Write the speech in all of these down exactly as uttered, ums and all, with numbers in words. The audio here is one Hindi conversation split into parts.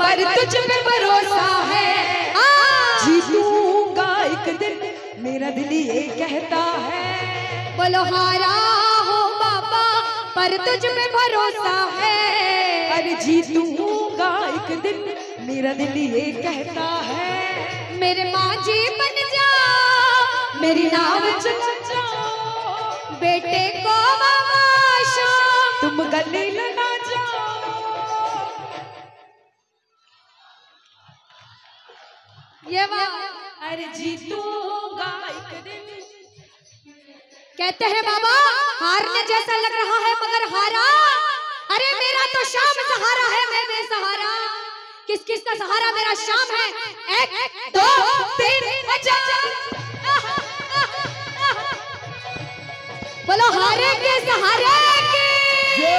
पर तुझ पे भरोसा है, जीतूंगा एक दिन मेरा दिल ये कहता है। बोलो हारा हो बाबा पर तुझ पे भरोसा है, अरे जीतूंगा एक दिन मेरा दिल ये कहता है। मेरे मांझी बन जा मेरी नाव चला, बेटे को बाबा तुम गले लगा जाओ। ये वाह अरे जीतूंगा एक दिन। कहते हैं बाबा हारने जैसा लग रहा है मगर हारा, अरे मेरा तो शाम सहारा है, मैं बेसहारा। किस किस का सहारा मेरा शाम है। एक, एक दो तीन अच्छा बोलो हारे के सहारे की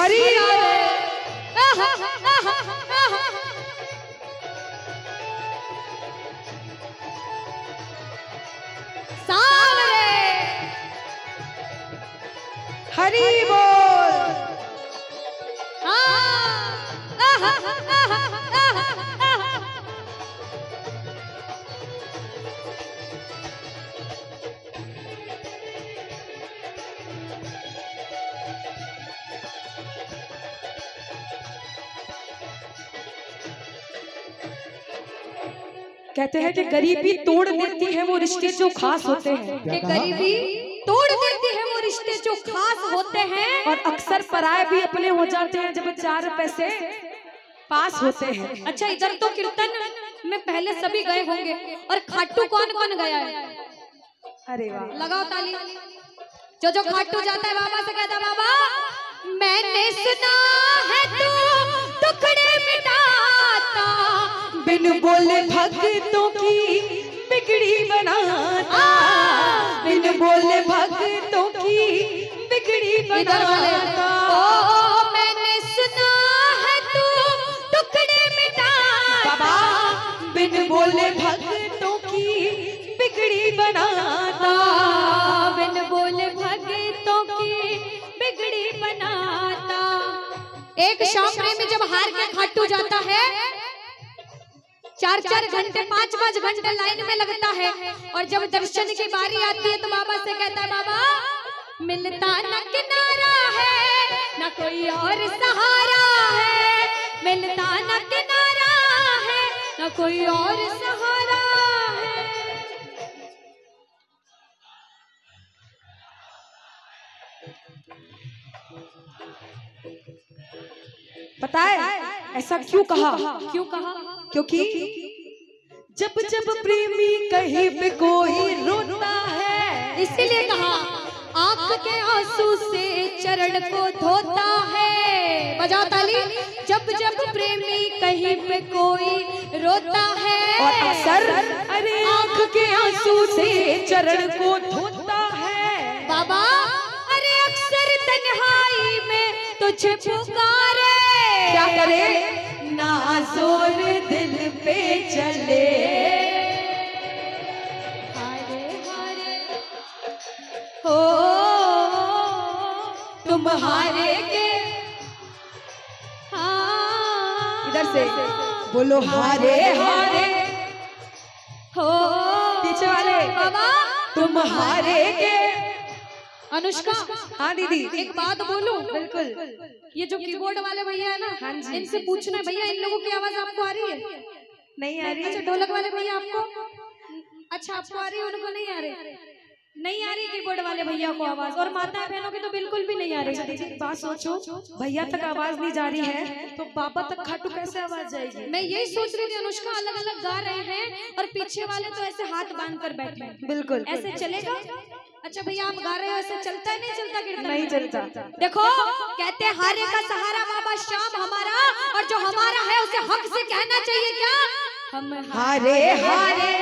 हरी हरे। हरी बोल। कहते हैं कि गरीबी तोड़ देती है वो रिश्ते जो खास होते हैं, कि गरीबी तोड़ देती है वो रिश्ते जो खास होते हैं, और अक्सर पराये भी अपने हो जाते हैं जब चार पैसे पास होते हैं। अच्छा इधर तो कीर्तन में पहले सभी गए होंगे, और खाटू कौन कौन गया है? अरे वाह लगाओ ताली। जो जो खाटू जाता है बाबा से कहता है बाबा मैंने सुना है तू दुखड़े मिटाता, बिन बोले भक्तों की बिगड़ी बनाता, बिन बोले भक्तों की बिगड़ी बनाता। ओ, मैंने सुना है तू टुकड़े मिटाता, बिन बोले भक्तों की बिगड़ी बनाता, बिन बोले भक्तों की बिगड़ी बनाता। एक शाम में जब हार के खाटू जाता है चार चार घंटे पाँच पाँच घंटे लाइन में लगता है, और जब दर्शन की बारी आती है तो बाबा से कहता है बाबा मिलता न किनारा है न कोई और सहारा है, मिलता न किनारा है न कोई और सहारा है। पता है ऐसा क्यों कहा? क्यों कहा? क्योंकि जब जब प्रेमी कहीं पे कोई रोता है, इसीलिए कहा आंख के आंसू से चरण को धोता है। बजाओ ताली। जब जब प्रेमी कहीं पे कोई रोता है, और असर अरे आंख के आंसू से चरण को धोता है। बाबा अरे अक्सर तन्हाई में तुझे पुकारे, क्या करे ना जोर दिल पे चले। हारे हारे हो तुम हारे के, इधर से बोलो हारे हारे हो, पीछे वाले बाबा तुम हारे के। अनुष्का हाँ दीदी एक बात बोलूं? बिल्कुल। ये जो कीबोर्ड वाले भैया है ना, हाँ जी, इनसे पूछना भैया इन लोगों की आवाज आपको आ रही है? नहीं आ रही। अच्छा ढोलक वाले भैया आपको, अच्छा आपको आ रही है, उनको नहीं आ रही? नहीं आ रही कीबोर्ड वाले भैया को आवाज, और माता बहनों की तो बिल्कुल भी नहीं आ रही। बात सोचो भैया तक आवाज नहीं जा रही है तो बाबा तक खाटू कैसे आवाज जाएगी? मैं यही सोच रही थी। अनुष्का अलग अलग गा रहे हैं और पीछे वाले तो ऐसे हाथ बांध कर बैठे हैं। बिल्कुल ऐसे चलेगा? अच्छा भैया आप गा रहे हो ऐसे चलता है? नहीं चलता कीर्तन? नहीं चलता। देखो कहते हैं हारे का सहारा बाबा श्याम हमारा, और जो हमारा है उसे हक से कहना चाहिए क्या हम हारे हारे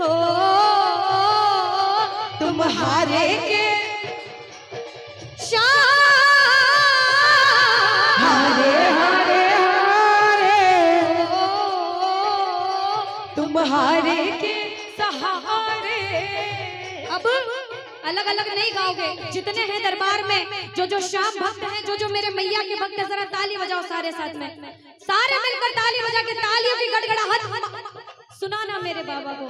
हो तुम हारे के श्याम, हारे हारे हारे हो तुम हारे के सहारे। अब अलग अलग नहीं गाओगे। जितने हैं दरबार में, जो जो श्याम भक्त हैं, जो जो मेरे मैया के भक्त हैं, जरा ताली बजाओ सारे साथ में, सारे मिलकर ताली बजा के तालियों की गड़गड़ाहट सुनाना मेरे बाबा को।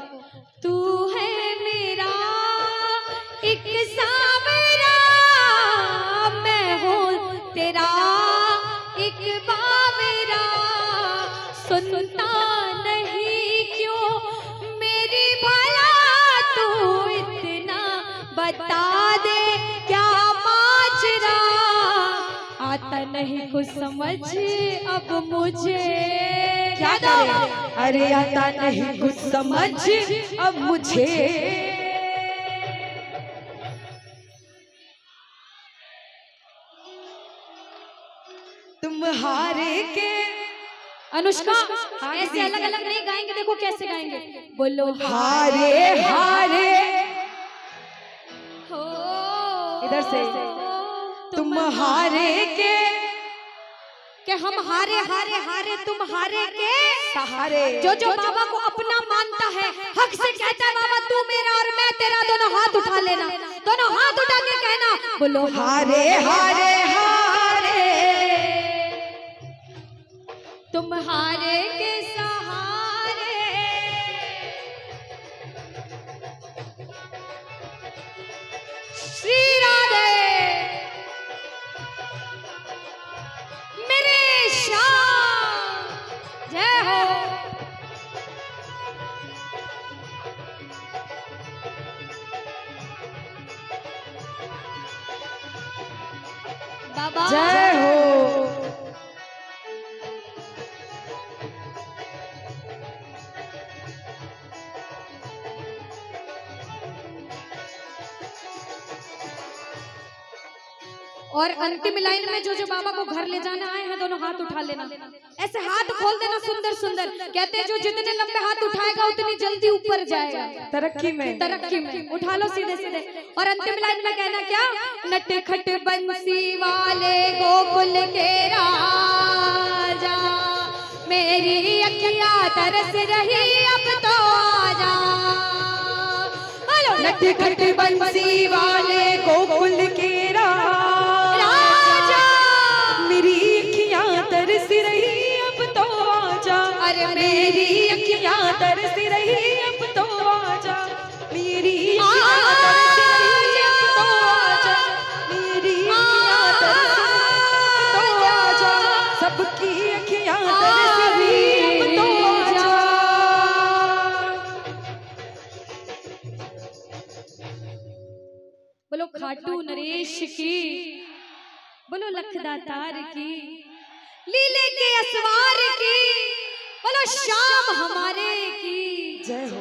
तू है मेरा एक सावरा, मैं हूँ तेरा एक बावरा, सुनता नहीं क्यों मेरी भला, तू इतना बता दे क्या माजरा, आता नहीं कुछ समझ अब मुझे, क्या अरे आता नहीं कुछ समझ अब मुझे। तुम हारे के अनुष्का, ऐसे अलग अलग नहीं गाएंगे, देखो कैसे गाएंगे, बोलो हारे हारे हो, इधर से तुम हारे के, के हम हारे हारे हारे तुम हारे के सहारे, जो जो बाबा को अपना मानता है, हक से कहता है बाबा तू मेरा और मैं तेरा, दोनों हाथ उठा लेना, दोनों हाथ उठा के कहना, बोलो हारे हारे हारे तुम हारे के सहारे, श्री राधे मेरे श्याम, जय हो। बाबा जय हो। और अंतिम लाइन में जो जो बाबा को घर ले जाना आए हैं, दोनों हाथ उठा लेना, ऐसे हाथ खोल देना, सुंदर सुंदर कहते हैं जो जितने लंबे हाथ उठाएगा उतनी जल्दी ऊपर जाएगा, तरक्की में तरक्की में उठा लो सीधे सीधे। और अंतिम लाइन में कहना क्या, नटखट बंसी वाले गोकुल के राजा, मेरी अखियां तरस रही अब तो आजा, नटखट बंसी वाले गोकुल के तरसी रही अब तो आजा, मेरी तरसी अब तो आजा, मेरी तो आजा, सबकी अखियां तरसी रही अब तो आजा। बोलो खाटू नरेश की, बोलो लखदा तार की, लीले के असवार की, बोलो श्याम हमारे की, जय हो।